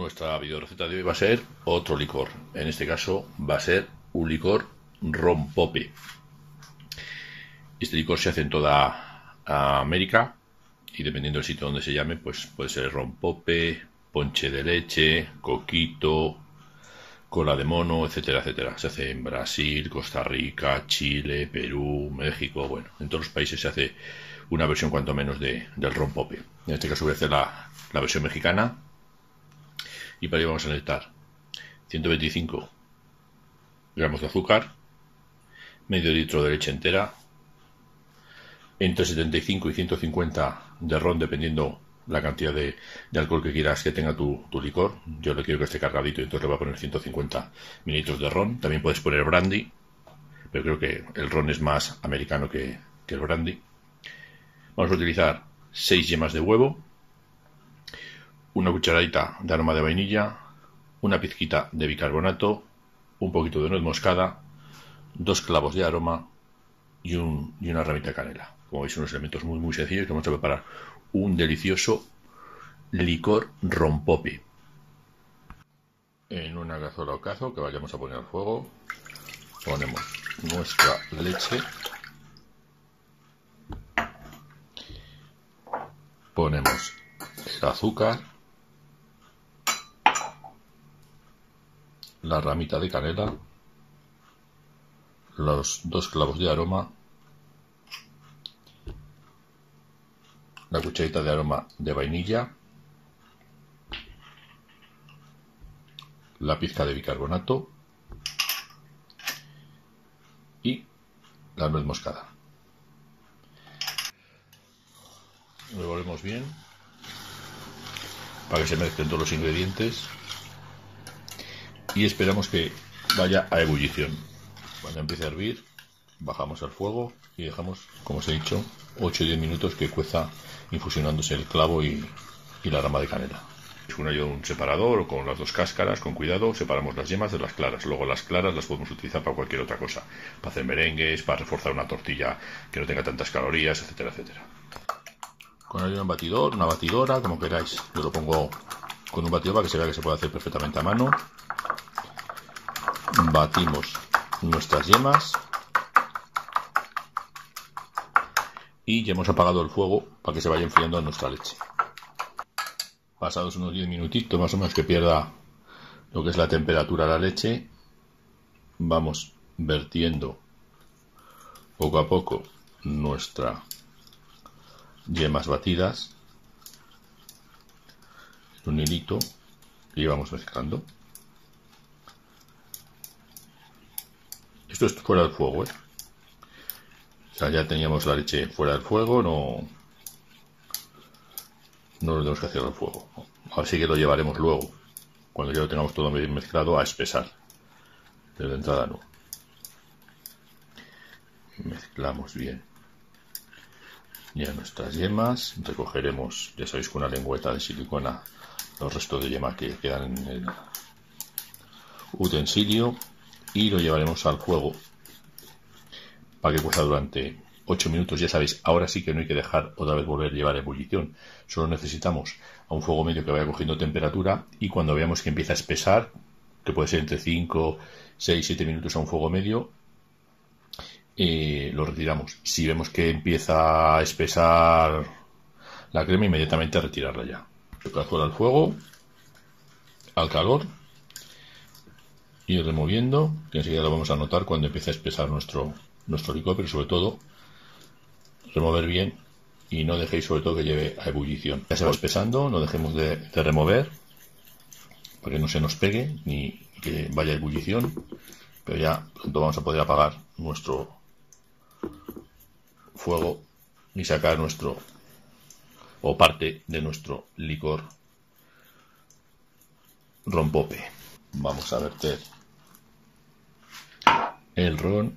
Nuestra videoreceta de hoy va a ser otro licor. En este caso va a ser un licor rompope. Este licor se hace en toda América y dependiendo del sitio donde se llame, pues puede ser rompope, ponche de leche, coquito, cola de mono, etcétera, etcétera. Se hace en Brasil, Costa Rica, Chile, Perú, México, bueno, en todos los países se hace una versión cuanto menos del rompope. En este caso voy a hacer la versión mexicana y para ello vamos a necesitar 125 gramos de azúcar, medio litro de leche entera, entre 75 y 150 de ron dependiendo la cantidad de alcohol que quieras que tenga tu licor. Yo le quiero que esté cargadito y entonces le voy a poner 150 mililitros de ron. También puedes poner brandy, pero creo que el ron es más americano que el brandy. Vamos a utilizar 6 yemas de huevo, una cucharadita de aroma de vainilla, una pizquita de bicarbonato, un poquito de nuez moscada, 2 clavos de aroma y, una ramita de canela. Como veis, son unos elementos muy muy sencillos que vamos a preparar un delicioso licor rompope. En una cazuela o cazo que vayamos a poner al fuego, ponemos nuestra leche, ponemos el azúcar, la ramita de canela, los 2 clavos de aroma, la cucharita de aroma de vainilla, la pizca de bicarbonato y la nuez moscada. Revolvemos bien para que se mezclen todos los ingredientes y esperamos que vaya a ebullición. Cuando empiece a hervir, bajamos el fuego y dejamos, como os he dicho, 8 o 10 minutos que cueza infusionándose el clavo y la rama de canela. Con un separador o con las 2 cáscaras, con cuidado, separamos las yemas de las claras. Luego las claras las podemos utilizar para cualquier otra cosa, para hacer merengues, para reforzar una tortilla que no tenga tantas calorías, etcétera, etcétera. Con un batidor, una batidora, como queráis. Yo lo pongo con un batidor para que se vea que se puede hacer perfectamente a mano. Batimos nuestras yemas. Y ya hemos apagado el fuego para que se vaya enfriando nuestra leche. Pasados unos 10 minutitos más o menos que pierda lo que es la temperatura de la leche, vamos vertiendo poco a poco nuestras yemas batidas en un hilito y vamos mezclando. Esto es fuera del fuego, ¿eh? O sea, ya teníamos la leche fuera del fuego, no lo tenemos que hacer al fuego. Así que lo llevaremos luego, cuando ya lo tengamos todo bien mezclado, a espesar. Desde entrada no. Mezclamos bien ya nuestras yemas. Recogeremos, ya sabéis, con una lengüeta de silicona los restos de yema que quedan en el utensilio y lo llevaremos al fuego para que cueza durante 8 minutos, ya sabéis, ahora sí que no hay que dejar otra vez volver a llevar ebullición. Solo necesitamos a un fuego medio que vaya cogiendo temperatura y cuando veamos que empieza a espesar, que puede ser entre 5, 6, 7 minutos a un fuego medio, lo retiramos. Si vemos que empieza a espesar la crema, inmediatamente a retirarla ya. Cazuela al fuego, al calor, y removiendo, que enseguida lo vamos a notar cuando empiece a espesar nuestro licor, pero sobre todo remover bien y no dejéis sobre todo que lleve a ebullición. Ya se va espesando, no dejemos de remover para que no se nos pegue ni que vaya a ebullición, pero ya pronto vamos a poder apagar nuestro fuego y sacar nuestro o parte de nuestro licor rompope. Vamos a verter el ron.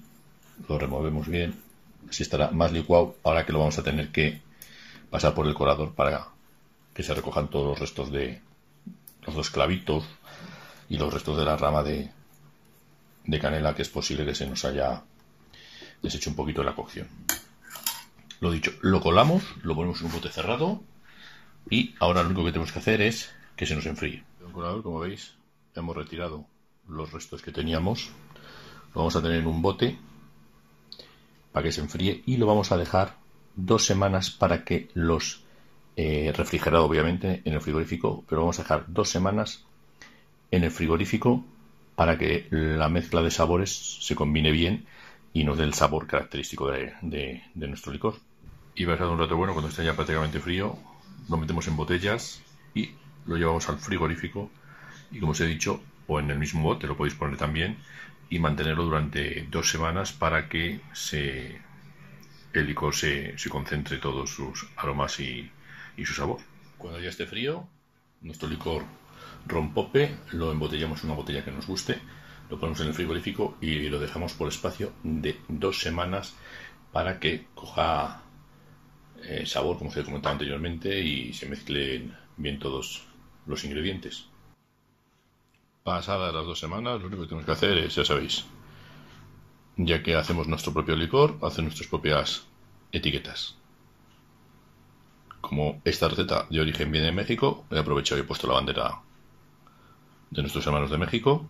Lo removemos bien, así estará más licuado. Ahora que lo vamos a tener que pasar por el colador para que se recojan todos los restos de los 2 clavitos y los restos de la rama de canela, que es posible que se nos haya deshecho un poquito de la cocción. Lo dicho, lo colamos, lo ponemos en un bote cerrado y ahora lo único que tenemos que hacer es que se nos enfríe. Como veis, ya hemos retirado los restos que teníamos. Lo vamos a tener en un bote para que se enfríe y lo vamos a dejar 2 semanas para que los refrigerado, obviamente, en el frigorífico, pero vamos a dejar 2 semanas en el frigorífico para que la mezcla de sabores se combine bien y nos dé el sabor característico de nuestro licor. Y pasado un rato, bueno, cuando esté ya prácticamente frío, lo metemos en botellas y lo llevamos al frigorífico, y como os he dicho, o en el mismo bote lo podéis poner también y mantenerlo durante 2 semanas para que el licor se concentre todos sus aromas y su sabor. Cuando ya esté frío, nuestro licor rompope lo embotellamos en una botella que nos guste, lo ponemos en el frigorífico y lo dejamos por espacio de 2 semanas para que coja sabor, como os he comentado anteriormente, y se mezclen bien todos los ingredientes. Pasadas las 2 semanas, lo único que tenemos que hacer es, ya sabéis, ya que hacemos nuestro propio licor, hacer nuestras propias etiquetas. Como esta receta de origen viene de México, he aprovechado y he puesto la bandera de nuestros hermanos de México.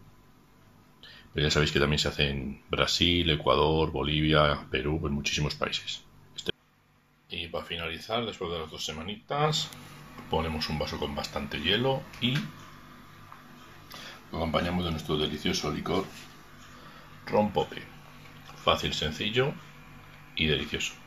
Pero ya sabéis que también se hace en Brasil, Ecuador, Bolivia, Perú, en muchísimos países. Y para finalizar, después de las 2 semanitas, ponemos un vaso con bastante hielo y lo acompañamos de nuestro delicioso licor rompope. Fácil, sencillo y delicioso.